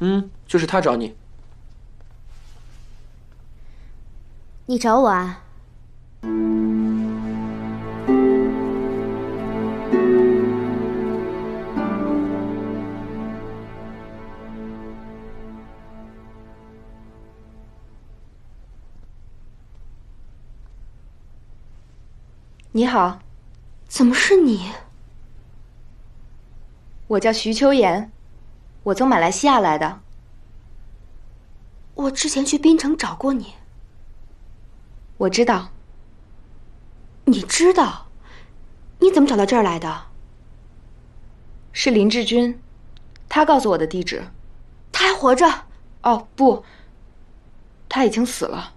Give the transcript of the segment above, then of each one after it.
嗯，就是他找你。你找我啊？ 你好，怎么是你？我叫徐秋妍，我从马来西亚来的。我之前去槟城找过你。我知道。你知道？你怎么找到这儿来的？是林志军，他告诉我的地址。他还活着？哦，不，他已经死了。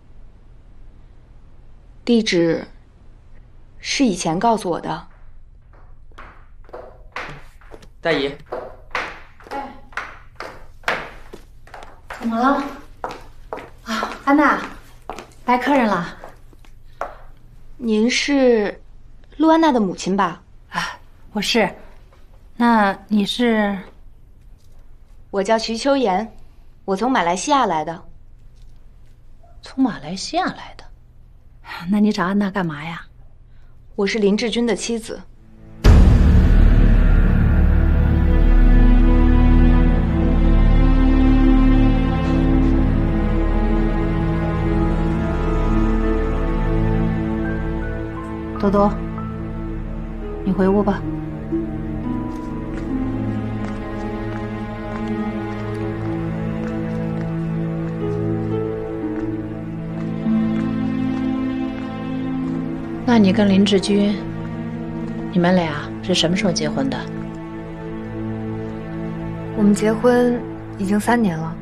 地址。 是以前告诉我的，大姨。哎，怎么了？啊，安娜，来客人了。您是陆安娜的母亲吧？啊，我是。那你是？我叫徐秋妍，我从马来西亚来的。从马来西亚来的？那你找安娜干嘛呀？ 我是林志军的妻子。多多，你回屋吧。那你跟林志军，你们俩是什么时候结婚的？我们结婚已经3年了。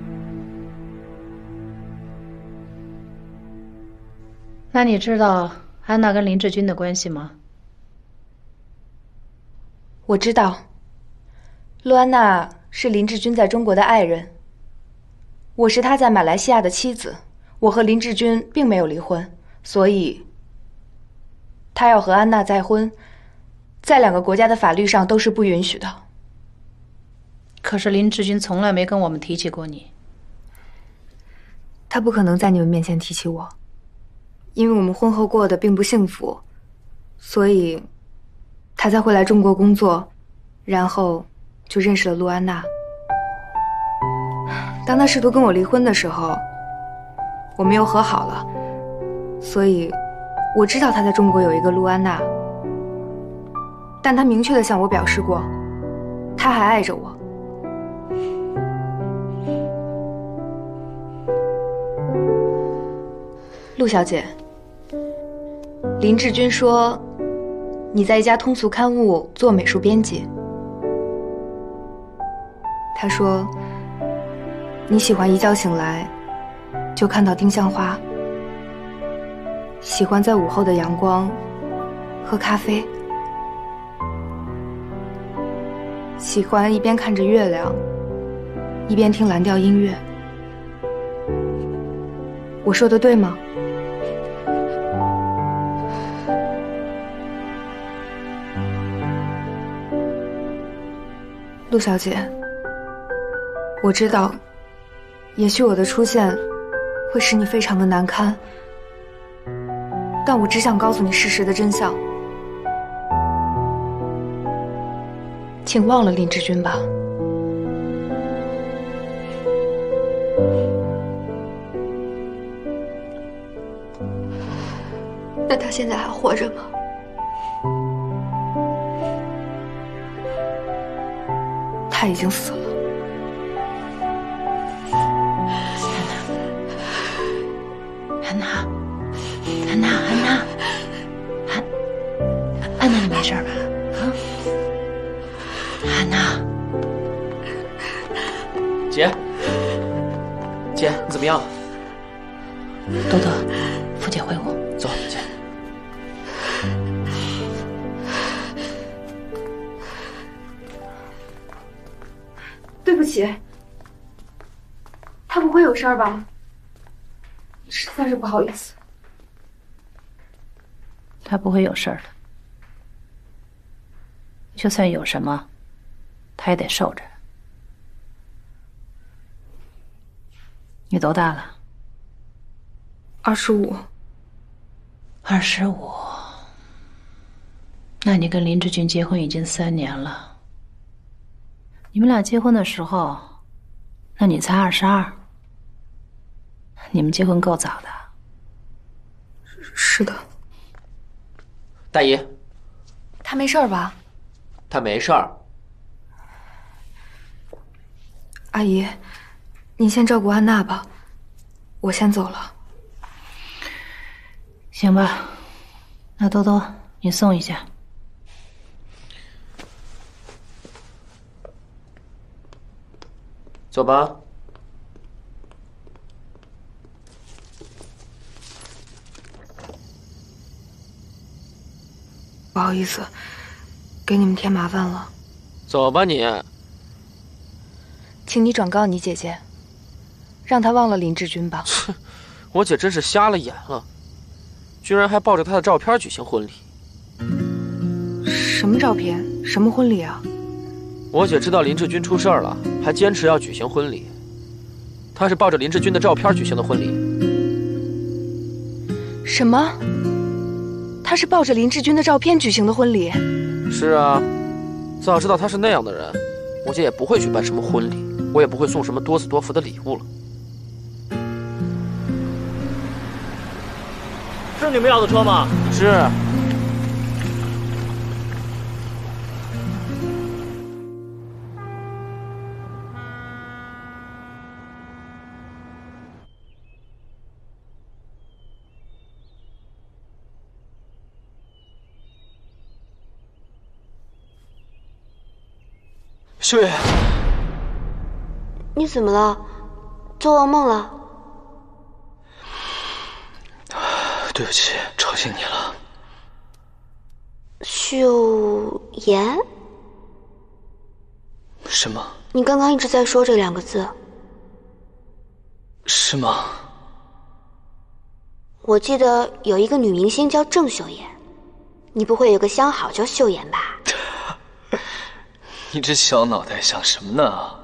那你知道安娜跟林志军的关系吗？我知道，陆安娜是林志军在中国的爱人，我是他在马来西亚的妻子。我和林志军并没有离婚，所以。 他要和安娜再婚，在2个国家的法律上都是不允许的。可是林志军从来没跟我们提起过你。他不可能在你们面前提起我，因为我们婚后过得并不幸福，所以他才会来中国工作，然后就认识了陆安娜。当他试图跟我离婚的时候，我们又和好了，所以。 我知道他在中国有一个陆安娜，但他明确的向我表示过，他还爱着我。陆小姐，林志军说，你在一家通俗刊物做美术编辑。他说，你喜欢一觉醒来，就看到丁香花。 喜欢在午后的阳光喝咖啡，喜欢一边看着月亮，一边听蓝调音乐。我说的对吗？陆小姐，我知道，也许我的出现会使你非常的难堪。 但我只想告诉你事实的真相，请忘了林志军吧。那他现在还活着吗？他已经死了。安娜，安娜。 安娜，安娜，安娜，你没事吧？啊，安娜，姐，姐，你怎么样？多多，扶姐回屋，走，姐。对不起，他不会有事儿吧？实在是不好意思。 他不会有事儿的，就算有什么，他也得受着。你多大了？25。25，那你跟林志军结婚已经3年了。你们俩结婚的时候，那你才22。你们结婚够早的。是的。大姨，他没事吧？他没事儿。 阿姨，您先照顾安娜吧，我先走了。行吧，那多多，你送一下。走吧。不好意思，给你们添麻烦了。走吧你。 请你转告你姐姐，让她忘了林志军吧。我姐真是瞎了眼了，居然还抱着他的照片举行婚礼。什么照片？什么婚礼啊？我姐知道林志军出事儿了，还坚持要举行婚礼。她是抱着林志军的照片举行的婚礼。什么？她是抱着林志军的照片举行的婚礼？是啊，早知道他是那样的人，我姐也不会举办什么婚礼。 我也不会送什么多子多福的礼物了。是你们要的车吗？是。秀月。 你怎么了？做噩梦了？对不起，吵醒你了。秀妍？什么？你刚刚一直在说这2个字。是吗？我记得有一个女明星叫郑秀妍，你不会有个相好叫秀妍吧？你这小脑袋想什么呢？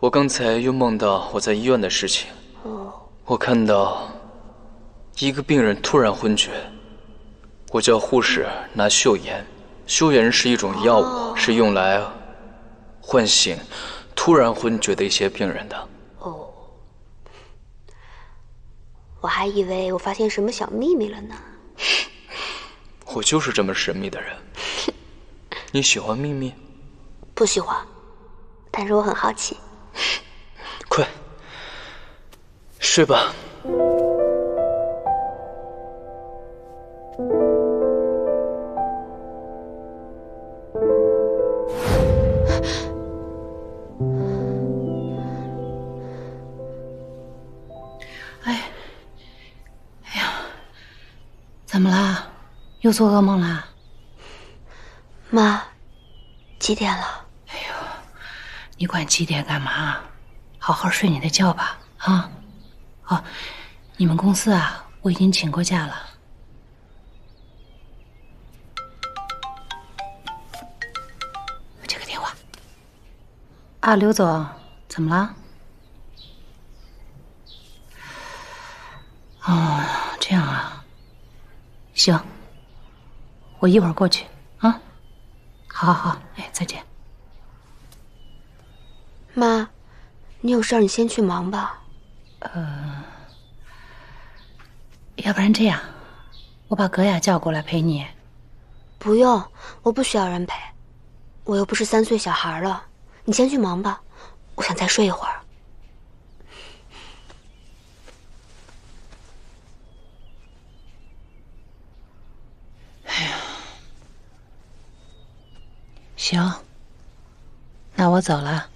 我刚才又梦到我在医院的事情。我看到一个病人突然昏厥，我叫护士拿嗅盐。嗅盐是一种药物，是用来唤醒突然昏厥的一些病人的。哦，我还以为我发现什么小秘密了呢。我就是这么神秘的人。你喜欢秘密？不喜欢，但是我很好奇。 快睡吧。哎呀，怎么啦？又做噩梦啦？妈，几点了？哎呦，你管几点干嘛？ 好好睡你的觉吧，啊！哦，你们公司啊，我已经请过假了。接个电话。啊，刘总，怎么了？哦，这样啊。行，我一会儿过去啊。好，好，好，哎，再见。妈。 你有事儿，你先去忙吧。要不然这样，我把格雅叫过来陪你。不用，我不需要人陪，我又不是3岁小孩了。你先去忙吧，我想再睡一会儿。哎呀，行，那我走了。